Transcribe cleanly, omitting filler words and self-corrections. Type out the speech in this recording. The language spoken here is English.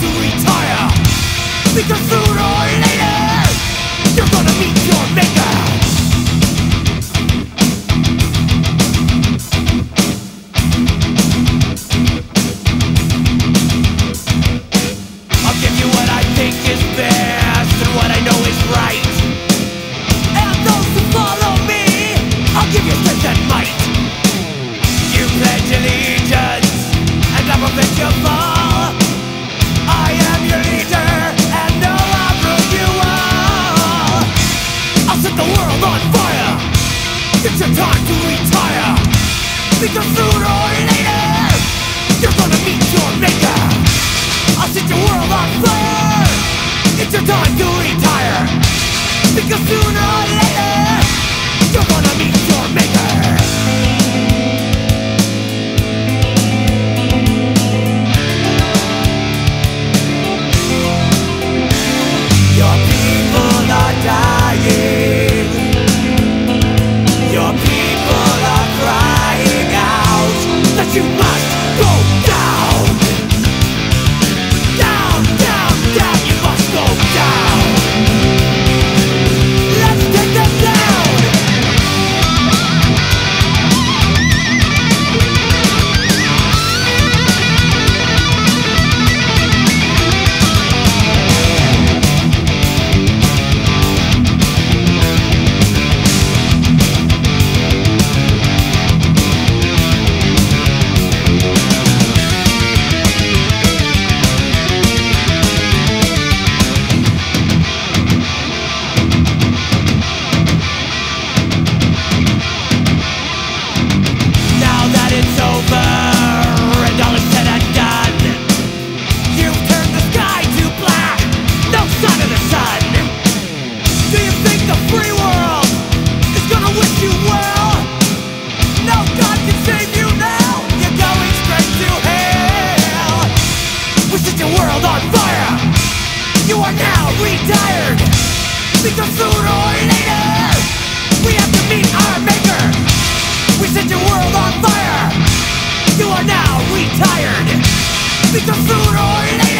to retire, because sooner or later you're gonna meet your maker. I'll give you what I think is best and what I know is right, and those who follow me, I'll give you strength and might. You pledge allegiance and I prevent your fall. It's your time to retire, because sooner or later you're gonna meet your maker. I'll set your world on fire. It's your time to retire, because sooner or later you're gonna meet your maker. You must go down. Down, down, down. You must go down. Let's take them down. Retired, because sooner or later we have to meet our maker. We set your world on fire. You are now retired, because sooner or later